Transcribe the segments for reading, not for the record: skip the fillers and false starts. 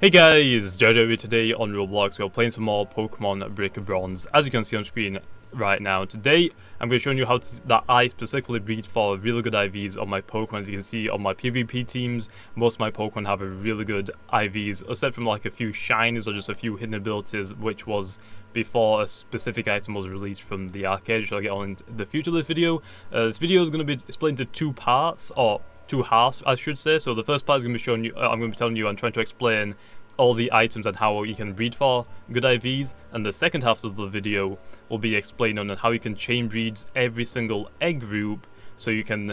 Hey guys, it's JoJo. Today on Roblox we are playing some more Pokemon Brick Bronze. As you can see on screen right now, today I'm going to show you how that I specifically breed for really good IVs on my Pokemon. As you can see on my PvP teams, most of my Pokemon have a really good IVs, aside from like a few shinies or just a few hidden abilities, which was before a specific item was released from the arcade, which I'll get on in the future of the video. This video is going to be split into two parts, or two halves I should say. So the first part is going to be showing you, I'm going to be telling you and trying to explain all the items and how you can breed for good IVs, and the second half of the video will be explaining on how you can chain breed every single egg group, so you can,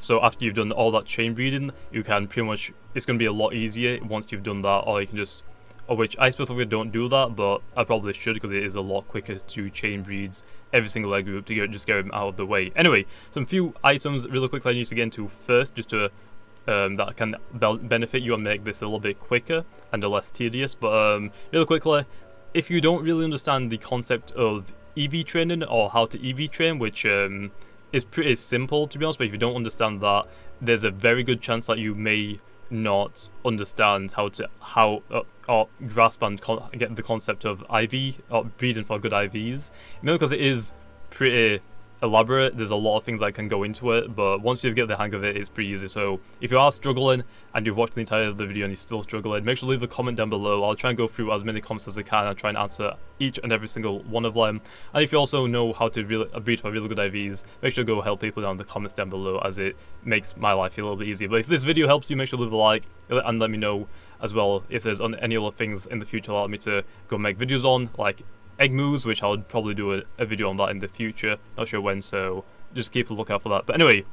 so after you've done all that chain breeding, you can pretty much, it's going to be a lot easier once you've done that, or you can just, or which I specifically don't do that, but I probably should because it is a lot quicker to chain breeds every single egg group to just get them out of the way. Anyway, some few items really quickly I need to get into first, just to that can benefit you and make this a little bit quicker and less tedious. But really quickly, if you don't really understand the concept of EV training or how to EV train, which is pretty simple to be honest, but if you don't understand that, there's a very good chance that you may not understand how to or grasp and get the concept of IV or breeding for good IVs, mainly because it is pretty elaborate. There's a lot of things that can go into it, but once you get the hang of it, it's pretty easy. So if you are struggling and you've watched the entire of the video and you're still struggling, make sure to leave a comment down below. I'll try and go through as many comments as I can and try and answer each and every single one of them. And if you also know how to really breed for really good IVs, make sure to go help people down in the comments down below, as it makes my life feel a little bit easier. But if this video helps you, make sure to leave a like and let me know as well if there's any other things in the future allow me to go make videos on, like egg moves, which I'll probably do a video on that in the future, not sure when, so just keep a lookout for that. But anyway,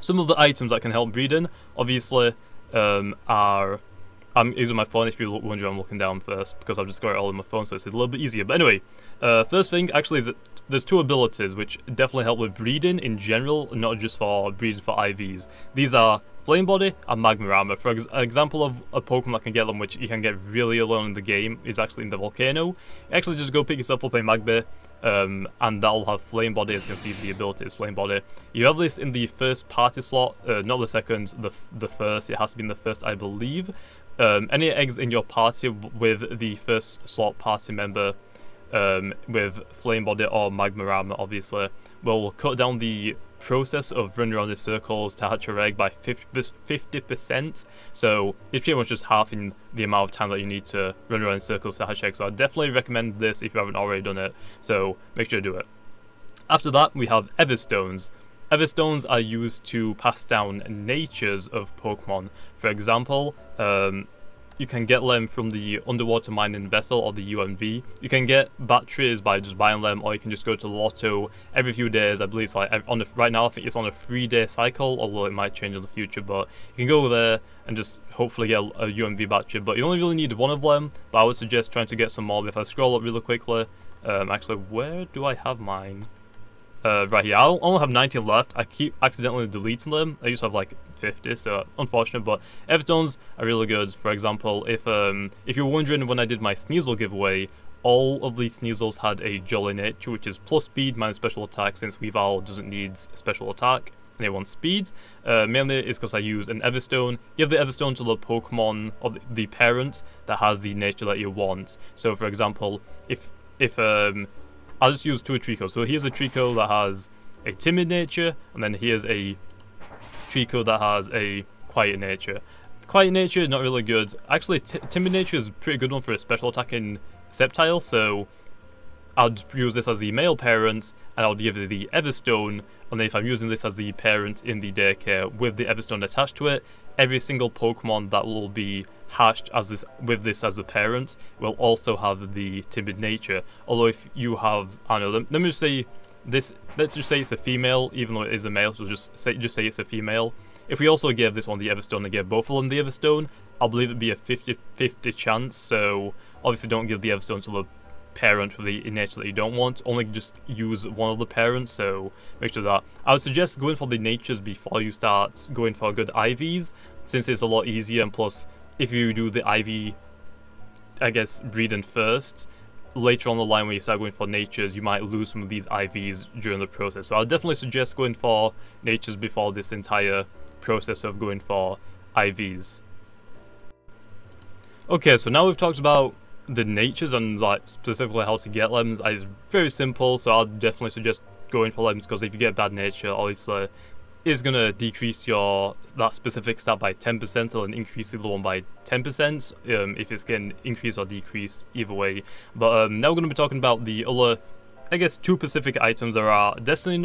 some of the items that can help breeding, obviously, are, I'm using my phone, if you wonder I'm looking down first, because I've just got it all in my phone, so it's a little bit easier. But anyway, first thing actually is that there's two abilities which definitely help with breeding in general, not just for breeding for IVs. These are Flame Body and Magmarama. For example of a Pokemon that can get them, which you can get really alone in the game, is actually in the volcano. Actually just go pick yourself up a Magby, and that'll have Flame Body. As you can see, the ability is Flame Body. You have this in the first party slot, not the second, the first. It has to be in the first, I believe. Any eggs in your party with the first slot party member with Flame Body or Magmarama, obviously, will cut down the process of running around in circles to hatch your egg by 50%, so it's pretty much just halving the amount of time that you need to run around in circles to hatch eggs. So I definitely recommend this if you haven't already done it, so make sure to do it. After that, we have Everstones. Everstones are used to pass down natures of Pokemon. For example, you can get them from the underwater mining vessel or the UMV. You can get batteries by just buying them, or you can just go to Lotto every few days. I believe it's like on right now, I think it's on a 3-day cycle, although it might change in the future. But you can go there and just hopefully get a UMV battery. But you only really need one of them. But I would suggest trying to get some more. If I scroll up really quickly, actually, where do I have mine? Right here. I only have 19 left. I keep accidentally deleting them. I used to have like 50, so unfortunate. But Everstones are really good. For example, if you're wondering, when I did my Sneasel giveaway, all of these Sneasels had a jolly nature, which is plus speed, minus special attack, since Weavile doesn't need special attack and it wants speed. Mainly is because I use an Everstone. Give the Everstone to the Pokemon or the parent that has the nature that you want. So for example, if I'll just use two Treecko. So here's a Treecko that has a timid nature, and then here's a Treecko that has a quiet nature. Quiet nature, not really good. Actually, timid nature is a pretty good one for a special attack in Sceptile, so I'll use this as the male parent, and I'll give it the Everstone, and then if I'm using this as the parent in the daycare with the Everstone attached to it, every single Pokemon that will be hatched as this with this as a parent will also have the timid nature. Although if you have, I don't know, let me just say this, let's just say it's a female, even though it is a male, so just say it's a female. If we also gave this one the Everstone and gave both of them the Everstone, I believe it'd be a 50-50 chance. So obviously don't give the Everstone to the parent for the nature that you don't want, only just use one of the parents, so make sure that. I would suggest going for the natures before you start going for good IVs, since it's a lot easier, and plus if you do the IV, I guess, breeding first, later on the line when you start going for natures, you might lose some of these IVs during the process. So I'll definitely suggest going for natures before this entire process of going for IVs. Okay, so now we've talked about the natures and like specifically how to get lemons. It's very simple, so I'll definitely suggest going for lemons, because if you get bad nature, obviously is going to decrease your that specific stat by 10% and increase the other one by 10%, if it's getting increased or decreased either way. But now we're going to be talking about the other, I guess, two specific items. There are Destiny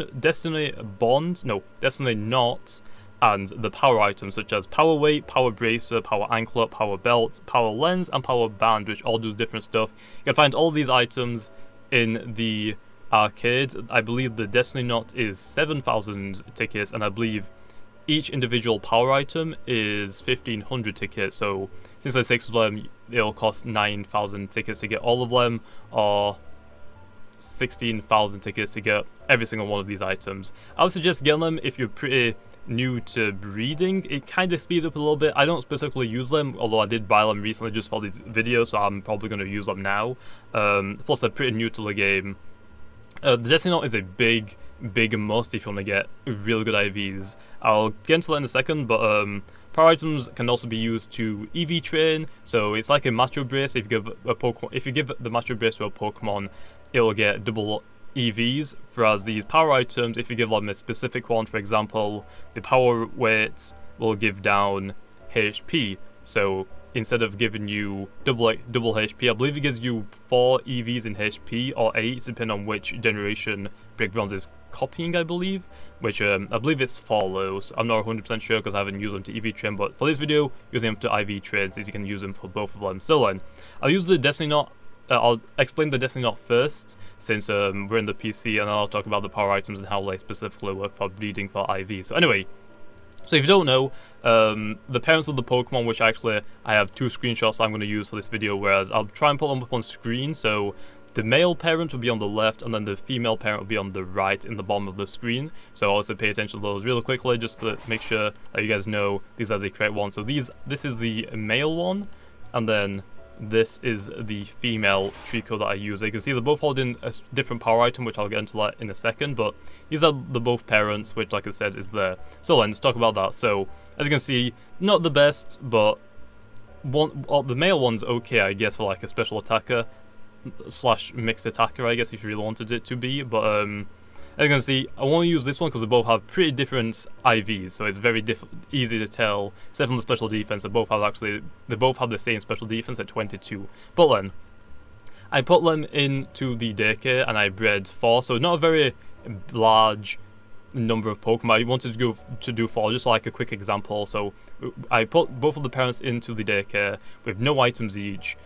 Knot, and the power items such as Power Weight, Power Bracer, Power Anklet, Power Belt, Power Lens, and Power Band, which all do different stuff. You can find all these items in the arcade. I believe the Destiny Knot is 7,000 tickets, and I believe each individual power item is 1,500 tickets. So since there's 6 of them, it'll cost 9,000 tickets to get all of them, or 16,000 tickets to get every single one of these items. I would suggest getting them if you're pretty new to breeding. It kind of speeds up a little bit. I don't specifically use them, although I did buy them recently just for this video, so I'm probably going to use them now. Plus they're pretty new to the game. The Destiny Knot is a big must if you want to get really good IVs. I'll get into that in a second, but power items can also be used to EV train. So it's like a Macho Brace. If you give the Macho Brace to a Pokemon, it will get double EVs, whereas these power items, if you give them a specific one, for example, the Power Weights will give down HP. So instead of giving you double HP, I believe it gives you 4 EVs in HP, or 8, depending on which generation Brick Bronze is copying, I believe. Which, I believe it's 4 lows. I'm not 100% sure because I haven't used them to EV train, but for this video, using them to IV trains, you can use them for both of them. So then, I'll use the Destiny Knot. I'll explain the Destiny Knot first, since we're in the PC, and I'll talk about the power items and how they specifically work for breeding for IV. So anyway, so if you don't know, the parents of the Pokemon, which actually I have 2 screenshots I'm going to use for this video, whereas I'll try and put them up on screen. So the male parent will be on the left, and then the female parent will be on the right in the bottom of the screen. So also pay attention to those really quickly, just to make sure that you guys know these are the correct ones. So this is the male one, and then this is the female Treecko that I use. You can see they're both holding a different power item, which I'll get into that in a second, but these are the both parents, which, like I said, is there. So let's talk about that. So as you can see, not the best, but the male one's okay, I guess, for like a special attacker slash mixed attacker, I guess, if you really wanted it to be. But as you can see, I want to use this one because they both have pretty different IVs, so it's very easy to tell. Except from the special defense, they both have the same special defense at 22. But then, I put them into the daycare and I bred 4, so not a very large number of Pokemon. I wanted to do 4, just like a quick example. So I put both of the parents into the daycare with no items each.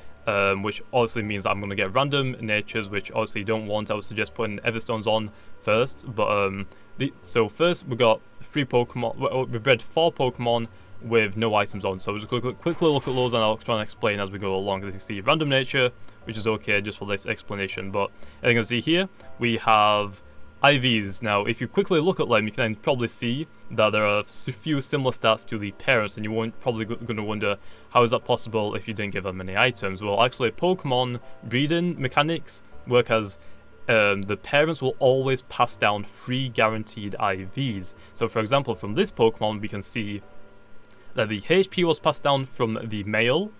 Which obviously means I'm going to get random natures, which obviously you don't want. I would suggest putting Everstones on first. But so first we got 3 Pokemon. We bred 4 Pokemon with no items on. So we'll just quickly look at those, and I'll try and explain as we go along. As you can see, random nature, which is okay just for this explanation. But as you can see here, we have IVs. Now, if you quickly look at them, you can probably see that there are a few similar stats to the parents, and you're probably going to wonder, how is that possible if you didn't give them any items? Well, actually, Pokemon breeding mechanics work as the parents will always pass down 3 guaranteed IVs. So, for example, from this Pokemon, we can see that the HP was passed down from the male,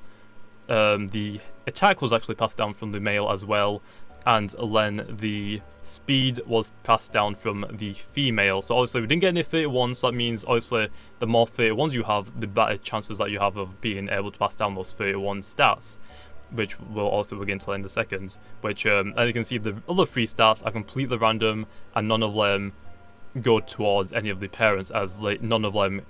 the attack was actually passed down from the male as well, and then the speed was passed down from the female. So obviously we didn't get any 31s, so that means obviously the more 31s you have, the better chances that you have of being able to pass down those 31 stats, which we'll also get into in a second. Which, as you can see, the other 3 stats are completely random, and none of them go towards any of the parents, as like, none of them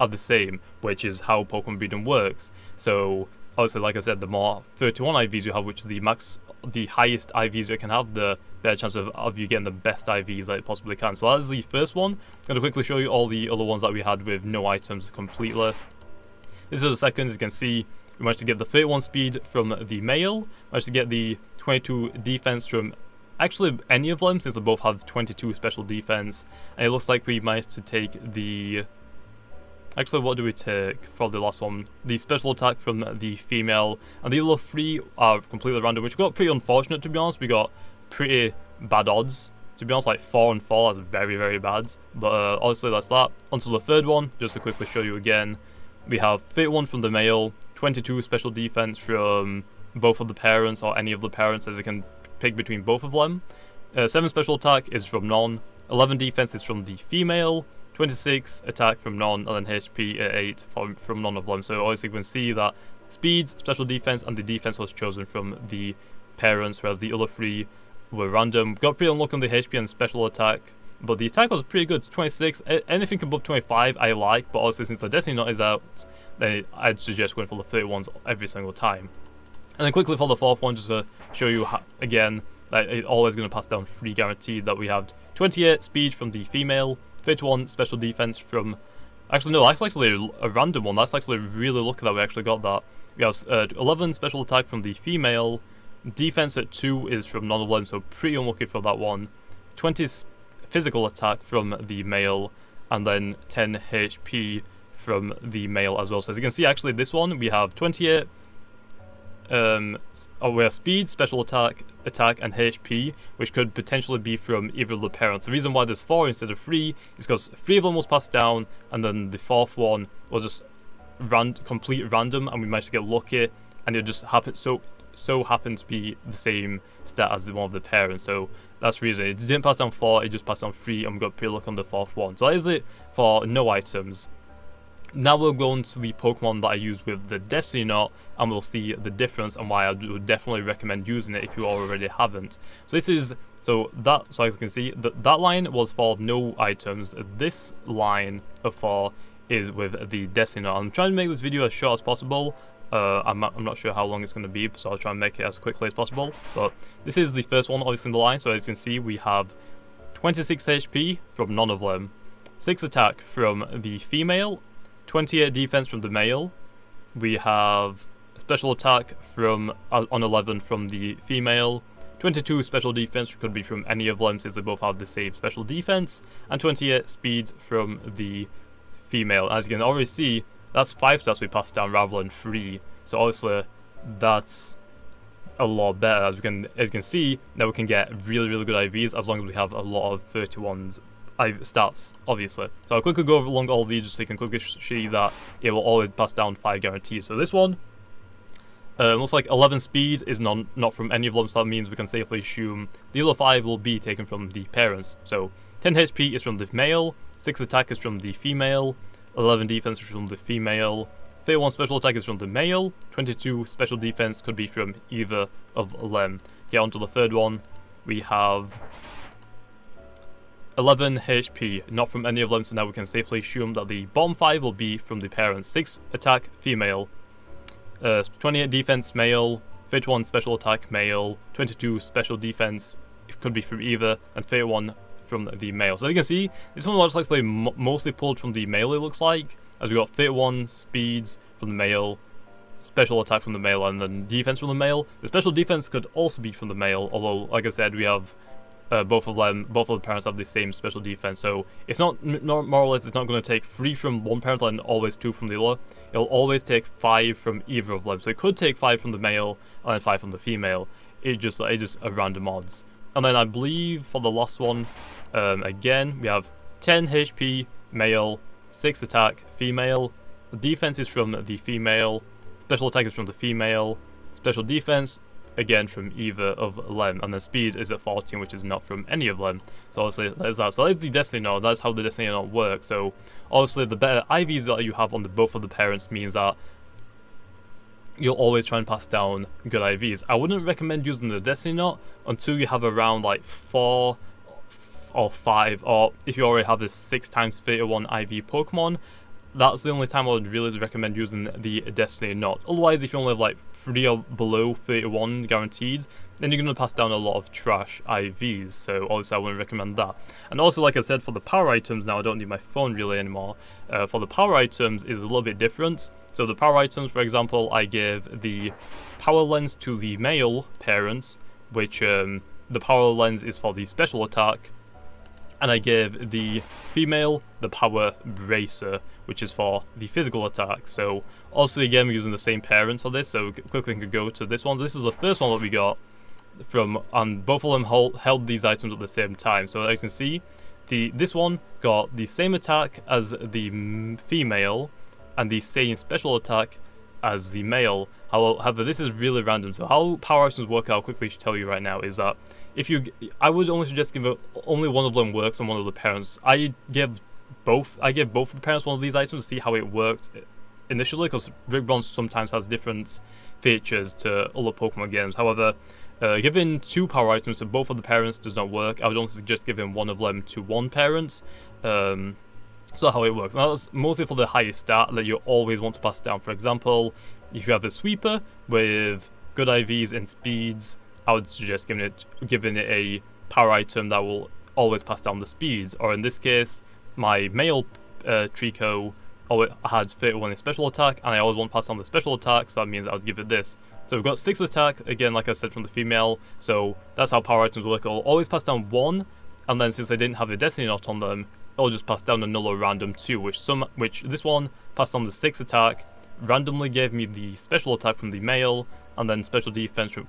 are the same, which is how Pokemon breeding works. So obviously, like I said, the more 31 IVs you have, which is the highest IVs you can have, the better chance of you getting the best IVs that you possibly can. So that's the first one. I'm going to quickly show you all the other ones that we had with no items completely. This is the second. As you can see, we managed to get the 31 speed from the male. Managed to get the 22 defense from actually any of them, since they both have 22 special defense. And it looks like we managed to take the... Actually, what do we take for the last one? The special attack from the female. And the other 3 are completely random, which got pretty unfortunate, to be honest. We got pretty bad odds, to be honest. Like 4 and 4, that's very, very bad. But honestly, that's that. Onto the third one, just to quickly show you again. We have 31 from the male, 22 special defense from both of the parents or any of the parents, as it can pick between both of them. 7 special attack is from none, 11 defense is from the female, 26 attack from none, and then HP at 8 from none of them. So obviously you can see that speeds, special defense, and the defense was chosen from the parents, whereas the other three were random. Got pretty unlucky on the HP and special attack, but the attack was pretty good. 26, anything above 25 I like, but obviously since the Destiny Knot is out, then I'd suggest going for the 31s every single time. And then quickly for the 4th one, just to show you how, again, that it's always going to pass down free guaranteed, that we have 28 speed from the female, 31 special defense from... Actually, no, that's actually a random one. That's actually really lucky that we actually got that. We have 11 special attack from the female, defense at 2 is from none of them, so pretty unlucky for that one. 20 physical attack from the male, and then 10 HP from the male as well. So as you can see, actually this one, we have 28... we have speed, special attack, and HP, which could potentially be from either of the parents. The reason why there's 4 instead of 3 is because 3 of them was passed down, and then the 4th one was just complete random, and we managed to get lucky, and it just happened so happened to be the same stat as the one of the parents. So that's the reason. It didn't pass down 4, it just passed down 3, and we got pretty lucky on the 4th one. So that is it for no items. Now we'll go into the Pokemon that I used with the Destiny Knot, and we'll see the difference and why I would definitely recommend using it if you already haven't. So this is, so as you can see, that line was for no items. This line of 4 is with the Destiny Knot. I'm trying to make this video as short as possible. I'm not sure how long it's going to be, so I'll try and make it as quickly as possible. But this is the first one, obviously, in the line. So as you can see, we have 26 HP from none of them, 6 attack from the female, 28 defense from the male, we have special attack from on 11 from the female, 22 special defense, could be from any of them since they both have the same special defense, and 28 speed from the female. As you can already see, that's 5 stats we passed down rather than 3, so obviously that's a lot better. As you can see, now we can get really good IVs as long as we have a lot of 31s. Stats, obviously. So I'll quickly go along all these just so you can quickly see that it will always pass down 5 guarantees. So this one looks like 11 speed is not from any of them, so that means we can safely assume the other 5 will be taken from the parents. So 10 HP is from the male, 6 attack is from the female, 11 defense is from the female, 31 special attack is from the male, 22 special defense could be from either of them. Get on to the 3rd one, we have 11 HP, not from any of them, so now we can safely assume that the bottom 5 will be from the parents. 6 attack, female, 28 defense, male, 31 special attack, male, 22 special defense, it could be from either, and 31 from the male. So as you can see, this one looks like they mostly pulled from the male, it looks like, as we got 31 speeds from the male, special attack from the male, and then defense from the male. The special defense could also be from the male, although, like I said, we have... both of the parents have the same special defense, so it's not more or less, it's not going to take 3 from one parent and always 2 from the other. It'll always take 5 from either of them. So it could take 5 from the male and then 5 from the female. It's just a random odds. And then I believe for the last one, again we have 10 HP male, 6 attack female, defense is from the female, special attack is from the female, special defense again from either of them, and the speed is at 14, which is not from any of them. So obviously there's that. So that's the Destiny Knot. That's how the Destiny Knot works. So obviously the better IVs that you have on the both of the parents means that you'll always try and pass down good IVs. I wouldn't recommend using the Destiny Knot until you have around like 4 or 5, or if you already have this 6 times 31 IV Pokemon, that's the only time I would really recommend using the Destiny Knot. Otherwise, if you only have like 3 or below 31 guaranteed, then you're going to pass down a lot of trash IVs, so obviously I wouldn't recommend that. And also, like I said, for the power items now, I don't need my phone really anymore. For the power items is a little bit different. So the power items, for example, I gave the power lens to the male parents, which the power lens is for the special attack, and I gave the female the power bracer, which is for the physical attack. So obviously again we're using the same parents for this, so quickly we can go to this one. So this is the first one that we got from, and both of them held these items at the same time. So as you can see, this one got the same attack as the female and the same special attack as the male. However, this is really random, so how power items work, I'll quickly tell you right now, is that if you, I would only suggest giving only one of them works on one of the parents. I give both of the parents one of these items to see how it worked initially, because Brick Bronze sometimes has different features to other Pokemon games. However, giving two power items to both of the parents does not work. I would only suggest giving one of them to one parent. So that's how it works. Now, that's mostly for the highest stat that you always want to pass down. For example, if you have a sweeper with good IVs and speeds, I would suggest giving it a power item that will always pass down the speeds. Or in this case, my male Treecko had 31 in special attack, and I always want to pass down the special attack, so that means I would give it this. So we've got 6 attack, again, like I said, from the female, so that's how power items work. I'll always pass down 1, and then since they didn't have the Destiny Knot on them, I'll just pass down another random 2, which this one passed on the 6 attack, randomly gave me the special attack from the male, and then special defense from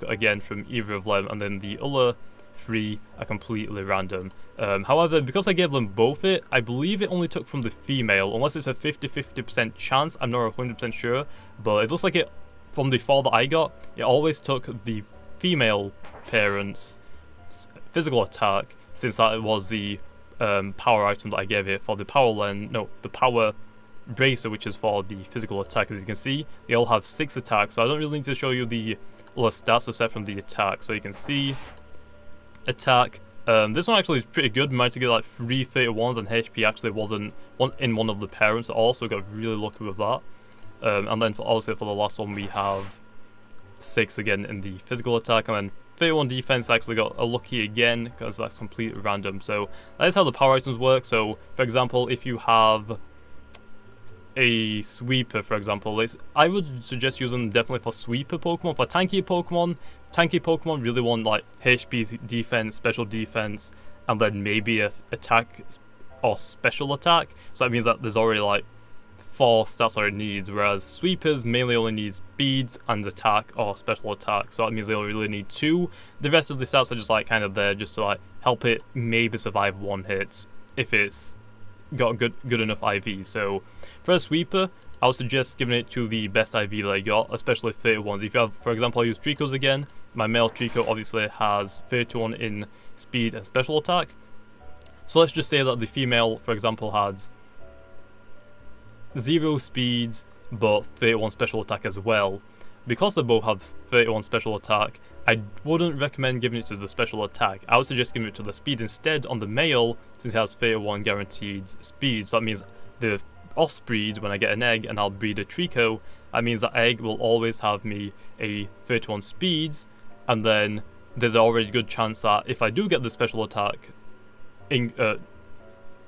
either of them, and then the other 3 are completely random. However, because I gave them both it, I believe it only took from the female, unless it's a 50-50% chance, I'm not 100% sure, but it looks like it, from the 4 that I got, it always took the female parent's physical attack, since that was the power item that I gave it for the power bracer, which is for the physical attack. As you can see, they all have 6 attacks, so I don't really need to show you the other stats aside from the attack. So you can see attack, this one actually is pretty good, managed to get like 3 31s, and HP actually wasn't in one of the parents at all, so we got really lucky with that. And then obviously for the last one we have 6 again in the physical attack, and then 31 defense actually got a lucky again, because that's completely random. So that is how the power items work. So for example, if you have a sweeper, for example, I would suggest using them definitely for sweeper Pokemon. For tanky Pokemon really want like HP, defense, special defense, and then maybe a attack or special attack, so that means that there's already like 4 stats that it needs, whereas sweepers mainly only need speeds and attack or special attack, so that means they only really need 2. The rest of the stats are just like kind of there just to like help it maybe survive one hit if it's got good enough IV. So for a sweeper, I would suggest giving it to the best IV that I got, especially 31s. If you have, for example, I use Treecko's again. My male Treecko obviously has 31 in speed and special attack. So let's just say that the female, for example, has 0 speeds but 31 special attack as well. Because they both have 31 special attack, I wouldn't recommend giving it to the special attack. I would suggest giving it to the speed instead on the male, since it has 31 guaranteed speed. So that means the offsbreed, when I get an egg and I'll breed a Treecko, that means that egg will always have me a 31 speeds, and then there's already a good chance that if I do get the special attack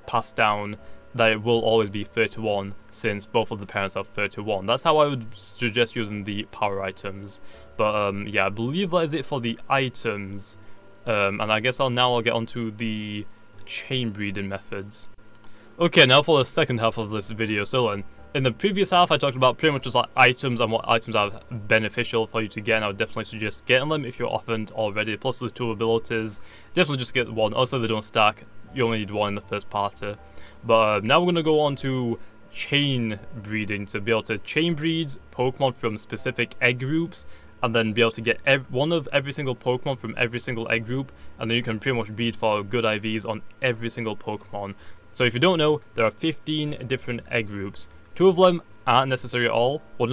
passed down, that it will always be 31, since both of the parents have 31. That's how I would suggest using the power items. But yeah, I believe that is it for the items, and I guess I'll get onto the chain breeding methods. Okay, now for the second half of this video. So then, in the previous half, I talked about pretty much just like items and what items are beneficial for you to get, and I would definitely suggest getting them if you're offered already. Plus the 2 abilities, definitely just get one. Also, they don't stack. You only need one in the first parter. But now we're going to go on to chain breeding, to be able to chain breed Pokemon from specific egg groups, and then be able to get one of every single Pokemon from every single egg group, and then you can pretty much breed for good IVs on every single Pokemon. So if you don't know, there are 15 different egg groups. 2 of them aren't necessary at all. One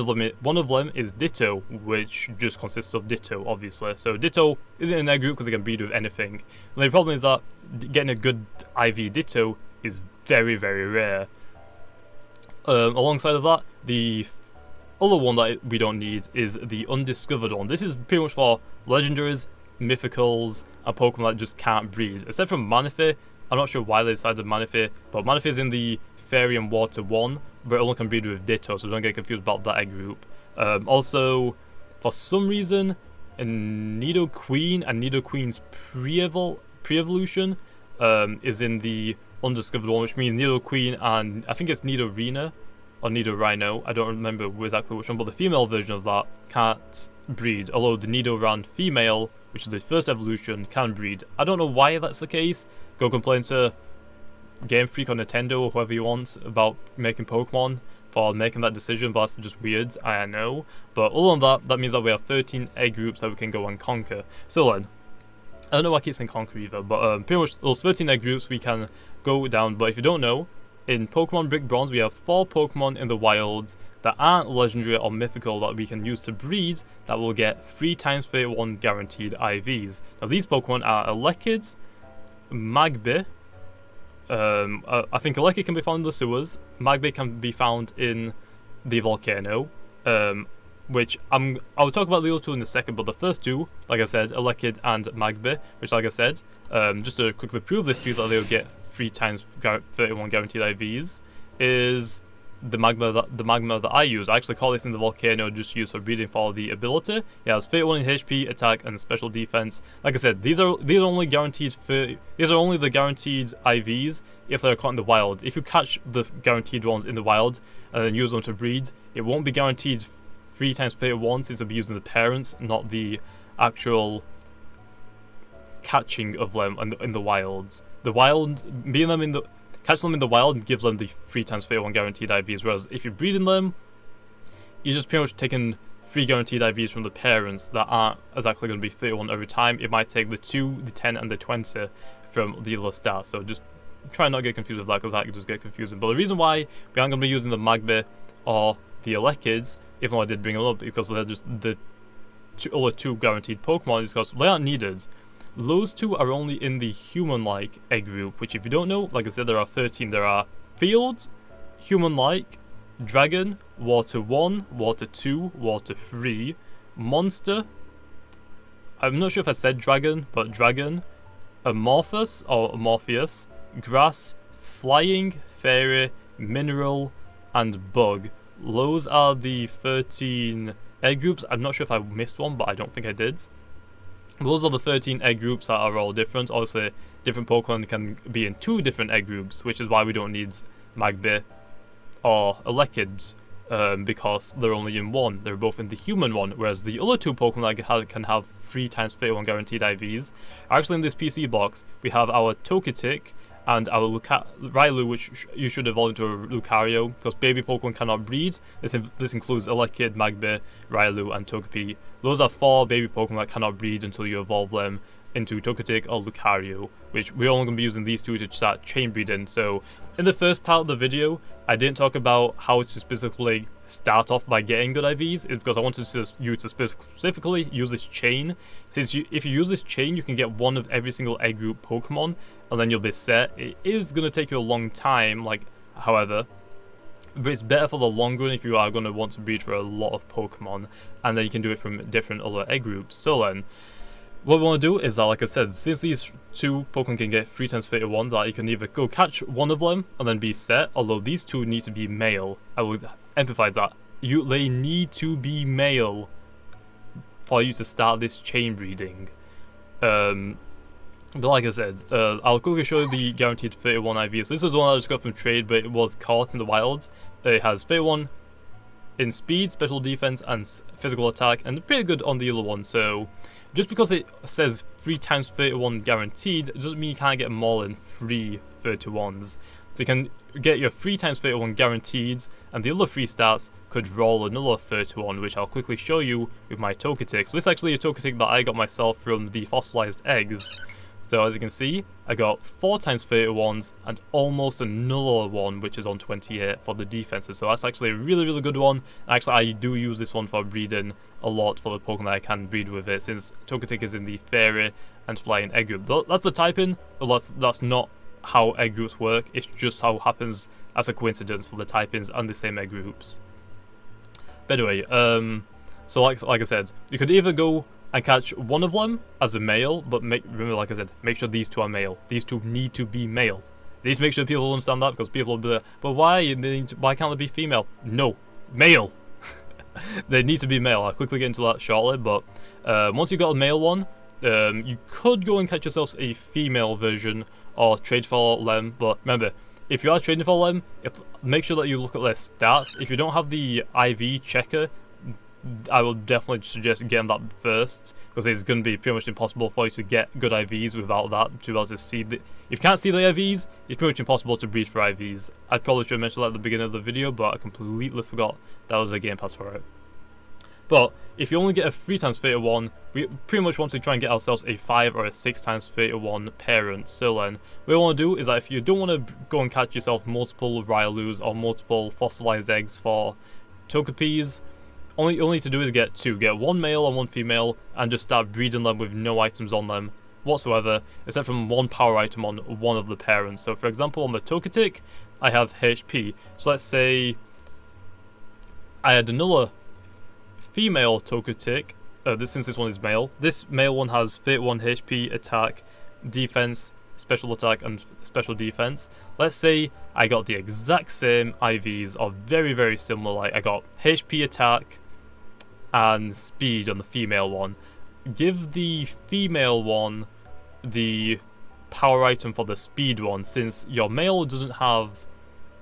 of them is Ditto, which just consists of Ditto, obviously. So Ditto isn't an egg group because it can breed with anything. And the problem is that getting a good IV Ditto is very, very rare. Alongside of that, the other one that we don't need is the Undiscovered one. This is pretty much for legendaries, mythicals, and Pokemon that just can't breed. Except for Manaphy. I'm not sure why they decided Manaphy, but Manaphy is in the Fairy and Water one, but it only can breed with Ditto, so don't get confused about that egg group. Also, for some reason, Nidoqueen and Nidoqueen's pre-evolution is in the Undiscovered one, which means Nidoqueen and I think it's Nidorina or Nidorino, I don't remember exactly which one, but the female version of that can't breed, although the Nidoran female, which is the first evolution, can breed. I don't know why that's the case. Go complain to Game Freak or Nintendo or whoever you want about making Pokemon, for making that decision, but that's just weird, I know. But other than that, that means that we have 13 egg groups that we can go and conquer. So then, I don't know why I keep saying conquer either, but pretty much those 13 egg groups we can go down. But if you don't know, in Pokemon Brick Bronze we have 4 Pokemon in the wilds that aren't legendary or mythical that we can use to breed that will get 3 × 31 guaranteed IVs. Now these Pokemon are Elekid, Magby, I think Elekid can be found in the sewers, Magby can be found in the volcano, which I'll talk about the other two in a second, but the first two, like I said, Elekid and Magby, which like I said, just to quickly prove this to you that they'll get 3 × 31 guaranteed IVs, is the magma that I use. I actually call this in the volcano just used for breeding for the ability. It has 31 in HP, attack, and special defense. Like I said, these are only guaranteed. These are only the guaranteed IVs if they're caught in the wild. If you catch the guaranteed ones in the wild and then use them to breed, it won't be guaranteed 3 × 31 since it'll be using the parents, not the actual catching of them in the wilds. The wild being them in the catch them in the wild gives them the 3 × 31 guaranteed IVs, whereas if you're breeding them, you're just pretty much taking 3 guaranteed IVs from the parents that aren't exactly going to be 31 every time. It might take the 2, the 10, and the 20 from the other stars. So just try not to get confused with that, because that can just get confusing. But the reason why we aren't going to be using the Magby or the Elekids, even though I did bring them up, because they're just the other 2 guaranteed Pokemon, is because they aren't needed. Those 2 are only in the human-like egg group, which if you don't know, like I said, there are 13. There are field, human-like, dragon, water 1, water 2, water 3, monster, I'm not sure if I said dragon, but dragon, amorphous or amorpheus, grass, flying, fairy, mineral, and bug. Those are the 13 egg groups. I'm not sure if I missed one, but I don't think I did. Those are the 13 egg groups that are all different. Obviously, different Pokemon can be in 2 different egg groups, which is why we don't need Magby or Elekid, because they're only in 1. They're both in the human one, whereas the other 2 Pokemon that can have 3 × 31 guaranteed IVs are actually in this PC box. We have our Togetic and our Riolu, which you should evolve into a Lucario, because baby Pokemon cannot breed. This includes Elekid, Magby, Riolu, and Togepi. Those are 4 baby Pokemon that cannot breed until you evolve them into Togetic or Lucario, which we're only going to be using these 2 to start chain breeding. So, in the first part of the video, I didn't talk about how to specifically start off by getting good IVs. It's because I wanted you to specifically use this chain. Since if you use this chain, you can get 1 of every single egg group Pokemon, and then you'll be set. It is going to take you a long time, however, but it's better for the long run if you are going to want to breed for a lot of Pokemon, and then you can do it from different other egg groups. So then, what we want to do is that, like I said, since these 2 Pokemon can get 3 × 31, that you can either go catch 1 of them and then be set, although these 2 need to be male. I would emphasize that. They need to be male for you to start this chain breeding. But like I said, I'll quickly show you the guaranteed 31 IVs. So this is one I just got from trade, but it was caught in the wild. It has 31 in speed, special defense, and physical attack, and pretty good on the other one. So just because it says 3 × 31 guaranteed, it doesn't mean you can't get more than 3 31s. So you can get your 3 × 31 guaranteed, and the other 3 stats could roll another 31, which I'll quickly show you with my Togetic. So this is actually a Togetic that I got myself from the fossilized eggs. So as you can see, I got 4 × 31s and almost another 1, which is on 28 for the defenses. So that's actually a really, really good one. Actually, I do use this one for breeding a lot for the Pokemon that I can breed with it, since Togetic is in the fairy and flying egg group. That's the typing, but that's not how egg groups work. It's just how it happens as a coincidence for the typings and the same egg groups. But anyway, so like I said, you could either go and catch 1 of them as a male, but remember, like I said, make sure these 2 are male. These 2 need to be male. These make sure people understand that, because people will be like, but why can't they be female? No, male. They need to be male. I'll quickly get into that shortly, but once you've got a male one, you could go and catch yourself a female version or trade for them. But remember, if you are trading for them, make sure that you look at their stats. If you don't have the IV checker, I would definitely suggest getting that first, because it's going to be pretty much impossible for you to get good IVs without that, to be able to see the... If you can't see the IVs, it's pretty much impossible to breach for IVs. I probably should have mentioned that at the beginning of the video, but I completely forgot that was a game pass for it. But if you only get a 3x31, we pretty much want to try and get ourselves a 5 or a 6x31 parent. So then, what we want to do is that if you don't want to go and catch yourself multiple Ryolus or multiple fossilized eggs for Togepis, all you need to do is get two. Get one male and one female, and just start breeding them with no items on them whatsoever, except from one power item on one of the parents. So for example, on the Togetic, I have HP. So let's say I had another female Togetic, since this one is male. This male one has 31 HP, attack, defense, special attack, and special defense. Let's say I got the exact same IVs, or very, very similar. Like, I got HP, attack, and speed on the female one. Give the female one the power item for the speed one, since your male doesn't have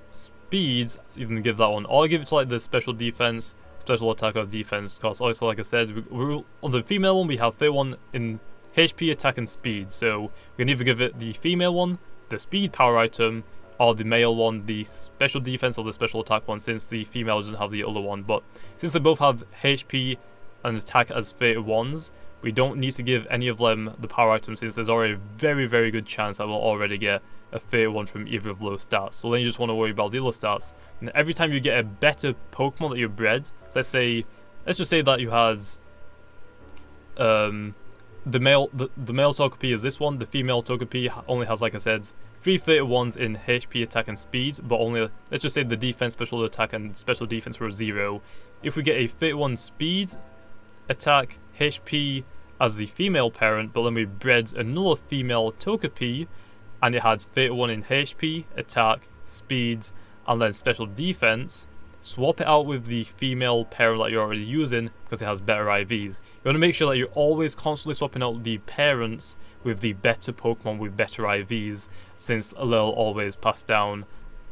speeds. You can give that one, or give it to like the special defense, special attack, or defense, because also, like I said, on the female one we have 31 in HP, attack, and speed, so we can either give it the female one the speed power item, or the male one the special defense or the special attack one, since the female doesn't have the other one. But since they both have HP and attack as 31s, we don't need to give any of them the power item, since there's already a very, very good chance that we'll already get a 31 from either of those stats. So then you just want to worry about the other stats. And every time you get a better Pokemon that you bred, so let's just say that you had the male Togepi is this one, the female Togepi only has, like I said, 3 31s in HP, attack, and speed, but only, let's just say the defense, special attack, and special defense were 0. If we get a 31 speed, attack, HP as the female parent, but then we bred another female Togepi, and it had 31 in HP, attack, speeds, and then special defense, swap it out with the female parent that you're already using, because it has better IVs. You want to make sure that you're always constantly swapping out the parents with the better Pokemon with better IVs, since they'll always pass down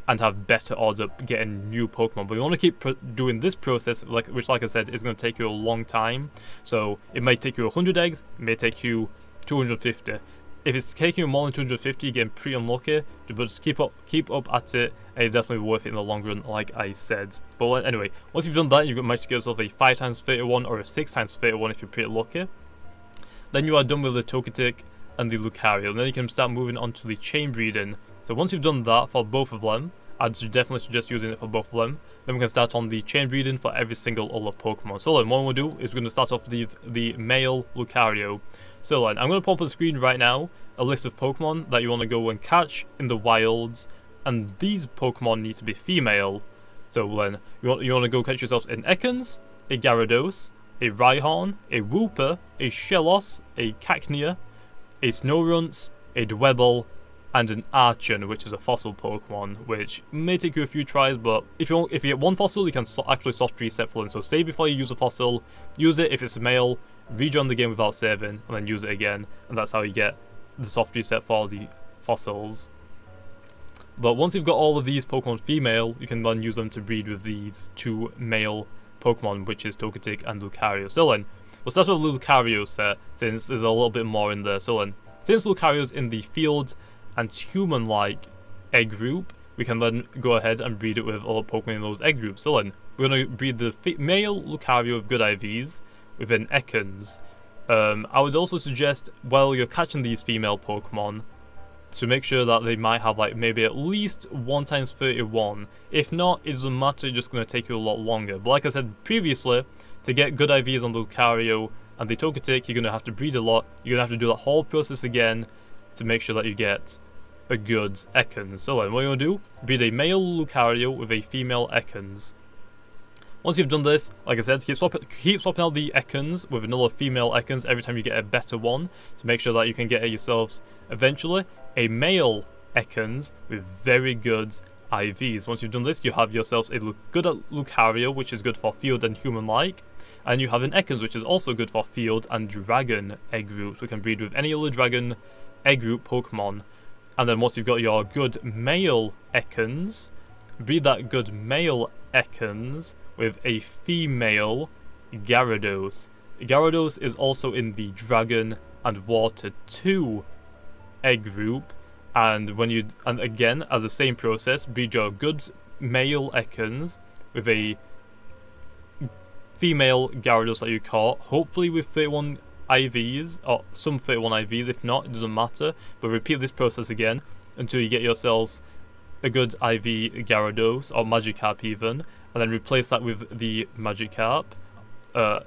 and have better odds of getting new Pokemon. But you want to keep doing this process, which, like I said, is going to take you a long time. So it might take you 100 eggs, it may take you 250. If it's taking you more than 250, you're getting pretty unlucky, but just keep up at it, and it's definitely worth it in the long run, like I said. But anyway, once you've done that, you might get yourself a 5x31 or a 6x31 if you're pretty lucky. Then you are done with the Togetic and the Lucario, and then you can start moving on to the chain breeding. So once you've done that for both of them, I'd definitely suggest using it for both of them. Then we can start on the chain breeding for every single other Pokemon. So then what we'll do is we're going to start off the male Lucario. So then, I'm going to pop on the screen right now a list of Pokemon that you want to go and catch in the wilds, and these Pokemon need to be female. So then, you want to go catch yourselves an Ekans, a Gyarados, a Rhyhorn, a Wooper, a Shellos, a Cacnea, a Snorunt, a Dwebble, and an Archen, which is a fossil Pokemon, which may take you a few tries, but if you get one fossil, you can actually soft reset for them. So save before you use a fossil, use it if it's male, rejoin the game without saving, and then use it again, and that's how you get the soft reset for the fossils. But once you've got all of these Pokemon female, you can then use them to breed with these two male Pokemon, which is Togetic and Lucario. So then, we'll start with Lucario set, since there's a little bit more in there. So then, since Lucario's in the field and human-like egg group, we can then go ahead and breed it with other Pokemon in those egg groups. So then, we're going to breed the male Lucario with good IVs within Ekans. I would also suggest, while you're catching these female Pokemon, to make sure that they might have like maybe at least 1x31. If not, it doesn't matter, it's just going to take you a lot longer. But like I said previously, to get good IVs on Lucario and the Togetic, you're going to have to breed a lot. You're going to have to do that whole process again to make sure that you get a good Ekans. So then what you want to do, breed a male Lucario with a female Ekans. Once you've done this, like I said, keep swapping out the Ekans with another female Ekans every time you get a better one, to make sure that you can get yourselves eventually a male Ekans with very good IVs. Once you've done this, you have yourselves a good Lucario, which is good for field and human-like, and you have an Ekans, which is also good for field and dragon egg groups. We can breed with any other dragon egg group Pokemon. And then once you've got your good male Ekans, breed that good male Ekans with a female Gyarados. Gyarados is also in the Dragon and Water 2 egg group, and again, as the same process, breed your good male Ekans with a female Gyarados that you caught, hopefully with 31 IVs, or some 31 IVs, if not, it doesn't matter, but repeat this process again until you get yourselves a good IV Gyarados, or Magikarp even, and then replace that with the Magikarp,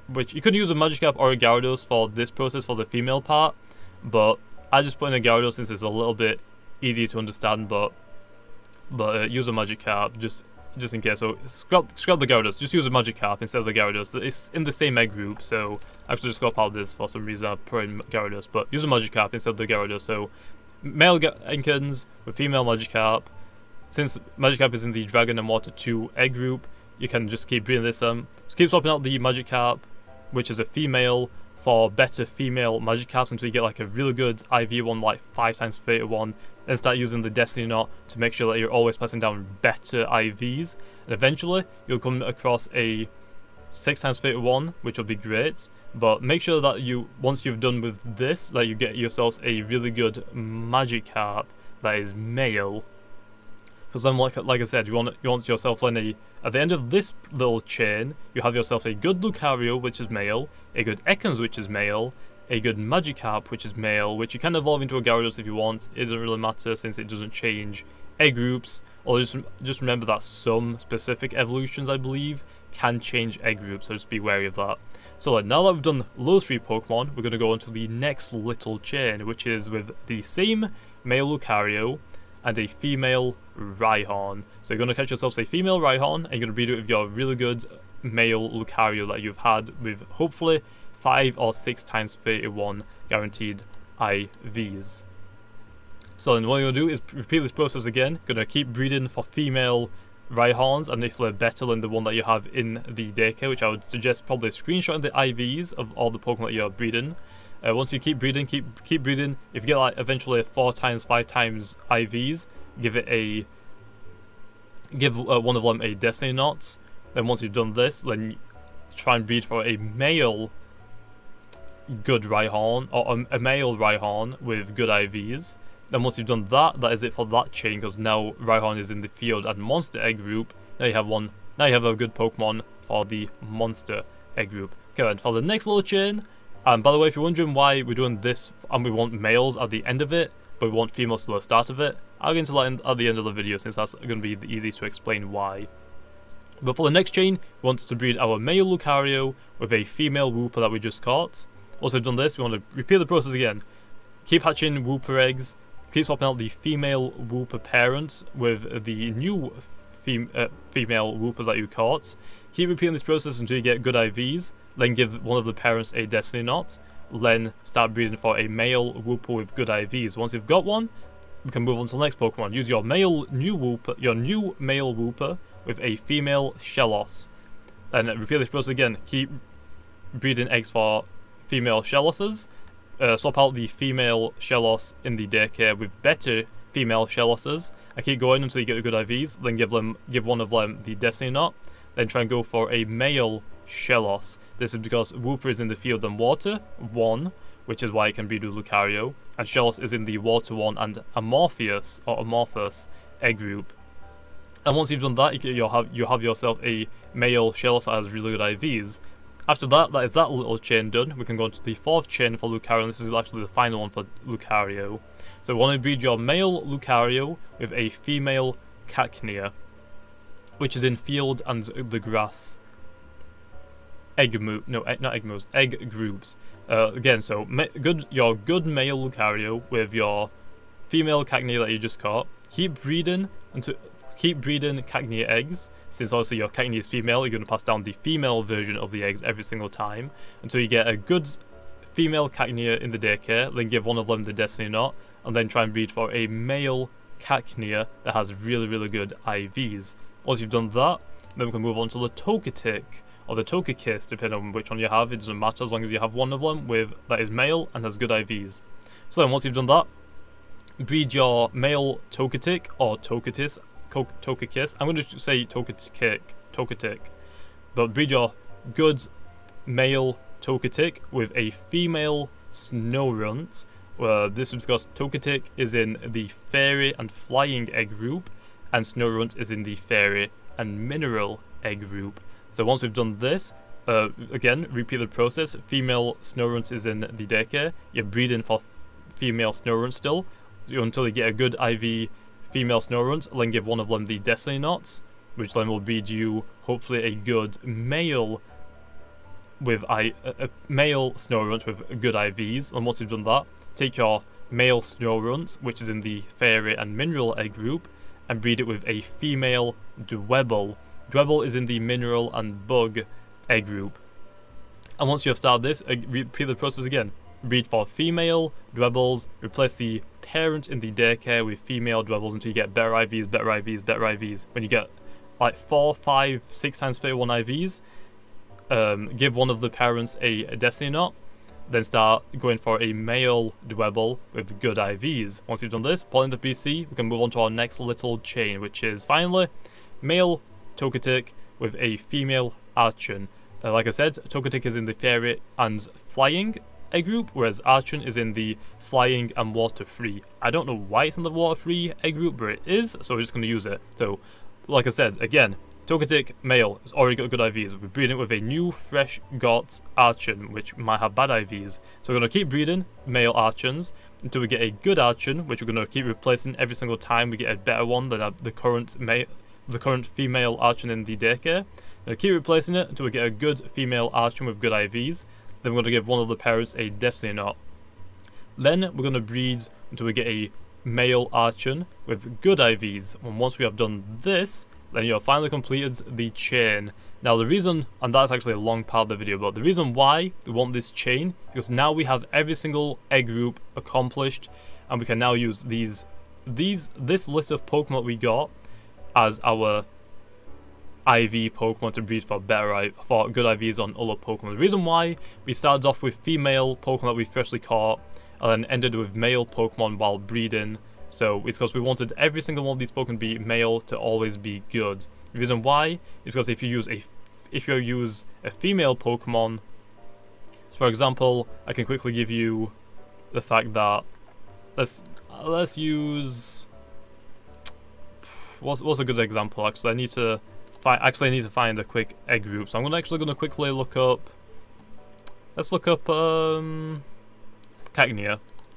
which you could use a Magikarp or a Gyarados for this process, for the female part, but I just put in a Gyarados since it's a little bit easier to understand, but use a Magikarp, just in case. So scrap the Gyarados, just use a Magikarp instead of the Gyarados. It's in the same egg group, so I have to just swap out this for some reason. I put in Gyarados, but use a Magikarp instead of the Gyarados. So male Ekans with female Magikarp. Since Magikarp is in the Dragon and Water 2 egg group, you can just keep breeding this. Just keep swapping out the Magikarp, which is a female, for better female Magikarps until you get like a really good IV one, like 5 times 31. Then start using the Destiny Knot to make sure that you're always placing down better IVs. And eventually, you'll come across a 6 times 31, which will be great. But make sure that you, once you've done with this, that you get yourselves a really good Magikarp that is male. Because then, like I said, you want yourself at the end of this little chain, you have yourself a good Lucario, which is male, a good Ekans, which is male, a good Magikarp, which is male, which you can evolve into a Gyarados if you want. It doesn't really matter since it doesn't change egg groups. Or just remember that some specific evolutions, I believe, can change egg groups, so just be wary of that. So now that we've done those 3 Pokemon, we're going to go on to the next little chain, which is with the same male Lucario and a female Rhyhorn. So you're going to catch yourself a female Rhyhorn, and you're going to breed it with your really good male Lucario that you've had with hopefully 5 or 6 times 31 guaranteed IVs. So then what you're going to do is repeat this process again. You're going to keep breeding for female Rhyhorns, and if they're better than the one that you have in the daycare, which I would suggest probably screenshotting the IVs of all the Pokemon that you're breeding. Once you keep breeding, if you get like eventually 4 times, 5 times IVs, give one of them a Destiny Knot. Then once you've done this, then try and breed for a male good Rhyhorn, or a male Rhyhorn with good IVs. Then once you've done that, that is it for that chain, because now Rhyhorn is in the Field and Monster egg group. Now you have a good Pokemon for the Monster egg group. Okay, then for the next little chain. And by the way, if you're wondering why we're doing this and we want males at the end of it, but we want females at the start of it, I'll get into that at the end of the video since that's going to be the easiest to explain why. But for the next chain, we want to breed our male Lucario with a female Wooper that we just caught. Once we've done this, we want to repeat the process again. Keep hatching Wooper eggs, keep swapping out the female Wooper parents with the new female Woopers that you caught. Keep repeating this process until you get good IVs, then give one of the parents a Destiny Knot, then start breeding for a male Wooper with good IVs. Once you've got one, we can move on to the next Pokemon. Use your new male Wooper with a female Shellos. And repeat this process again. Keep breeding eggs for female Shelloses. Swap out the female Shellos in the daycare with better female Shelloses. And keep going until you get the good IVs, then give one of them the Destiny Knot. Then try and go for a male Shellos. This is because Wooper is in the Field and Water 1, which is why it can breed with Lucario, and Shellos is in the Water 1 and Amorphous egg group. And once you've done that, you'll have yourself a male Shellos that has really good IVs. After that, that is that little chain done. We can go into the 4th chain for Lucario, and this is actually the final one for Lucario. So we want to breed your male Lucario with a female Cacnea, which is in Field and the Grass egg groups. Again, so your good male Lucario with your female Cacnea that you just caught. Keep breeding Cacnea eggs, since obviously your Cacnea is female, you're going to pass down the female version of the eggs every single time until you get a good female Cacnea in the daycare, then give one of them the Destiny Knot, and then try and breed for a male Cacnea that has really, really good IVs. Once you've done that, then we can move on to the Togetic, or the Togekiss, depending on which one you have. It doesn't matter as long as you have one of them that is male and has good IVs. So then once you've done that, breed your male Togetic or Togekiss. I'm going to say Togetic, but breed your good male Togetic with a female Snorunt. This is because Togetic is in the Fairy and Flying Egg group, and Snorunt is in the Fairy and Mineral Egg group. So once we've done this, again, repeat the process. Female Snorunt is in the daycare. You're breeding for female Snorunt still until you get a good IV female Snorunt, and then give one of them the Destiny Knots, which then will breed you hopefully a good male with a male Snorunt with good IVs. And once you've done that, take your male Snorunt, which is in the Fairy and Mineral Egg group, and breed it with a female Dwebble. Dwebble is in the Mineral and Bug Egg group. And once you have started this, repeat the process again. Breed for female Dwebbles, replace the parent in the daycare with female Dwebbles until you get better IVs, better IVs, better IVs. When you get like 4, 5, 6 times 31 IVs, give one of the parents a Destiny Knot, then start going for a male Dwebble with good IVs. Once you've done this, pulling the PC, we can move on to our next little chain, which is finally male Togetic with a female Archen. Like I said, Togetic is in the Fairy and Flying Egg group, whereas Archen is in the Flying and Water 3. I don't know why it's in the Water 3 Egg group, but it is, so we're just going to use it. So, like I said, again, Togetic male, it's already got good IVs. We're breeding it with a new, fresh got Archen, which might have bad IVs. So we're going to keep breeding male Archens until we get a good Archen, which we're going to keep replacing every single time we get a better one than the current female Archen in the daycare. We're going to keep replacing it until we get a good female Archen with good IVs. Then we're going to give one of the parents a Destiny Knot. Then we're going to breed until we get a male Archon with good IVs. And once we have done this, then you have finally completed the chain. Now the reason, and that's actually a long part of the video, but the reason why we want this chain, because now we have every single egg group accomplished, and we can now use this list of Pokemon we got as our IV Pokemon to breed for good IVs on other Pokemon. The reason why we started off with female Pokemon that we freshly caught and then ended with male Pokemon while breeding, so it's because we wanted every single one of these Pokemon to be male to always be good. The reason why is because if you use a female Pokemon, so for example, I can quickly give you the fact that let's use what's a good example. Actually, I need to find a quick egg group, so I'm actually going to quickly look up. Let's look up Cacnea.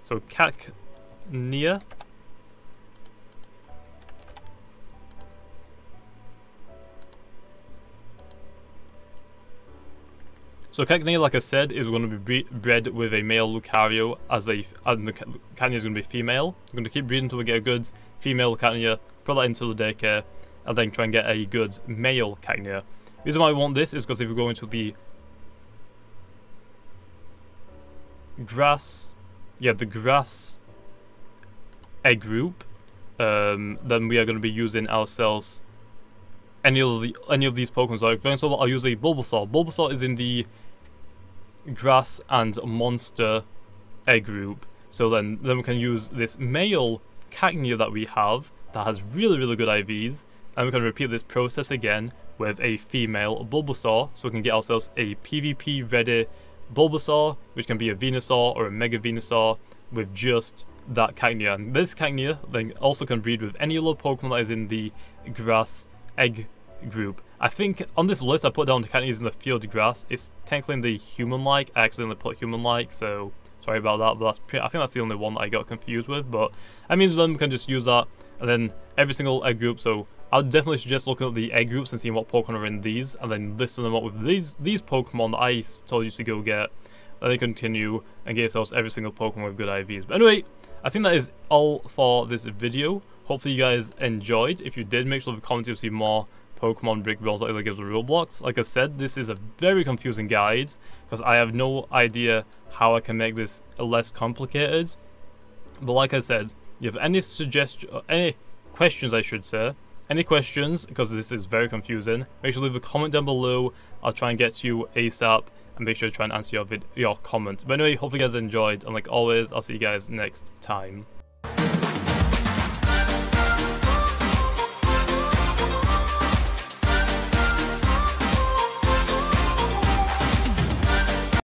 So Cacnea. So Cacnea, like I said, is going to be bred with a male Lucario and the Cacnea is going to be female. I'm going to keep breeding until we get a good female Cacnea, put that into the daycare, and then try and get a good male Cacnea. The reason why we want this is because if we go into the grass, the grass egg group, then we are going to be using ourselves any of these Pokemon. So for example, I'll use a Bulbasaur. Bulbasaur is in the grass and monster egg group. So then we can use this male Cacnea that we have that has really, really good IVs. And we can repeat this process again with a female Bulbasaur, so we can get ourselves a PvP ready Bulbasaur, which can be a Venusaur or a Mega Venusaur with just that Cacnea. And this Cacnea then also can breed with any other Pokemon that is in the grass egg group. I think on this list I put down the Cacneas in the field grass. It's technically in the human-like. I accidentally put human-like, so sorry about that, but I think that's the only one that I got confused with. But I mean, then we can just use that, and then every single egg group. So I would definitely suggest looking at the egg groups and seeing what Pokemon are in these, and then listing them up with these Pokemon that I told you to go get, and then continue and get yourselves every single Pokemon with good IVs. But anyway, I think that is all for this video. Hopefully you guys enjoyed. If you did, make sure to comment to see more Pokemon Brick Bronze that gives with Roblox. Like I said, this is a very confusing guide, because I have no idea how I can make this less complicated. But like I said, if you have any questions, I should say, any questions, because this is very confusing, make sure to leave a comment down below. I'll try and get to you ASAP, and make sure to try and answer your comment. But anyway, hope you guys enjoyed, and like always, I'll see you guys next time.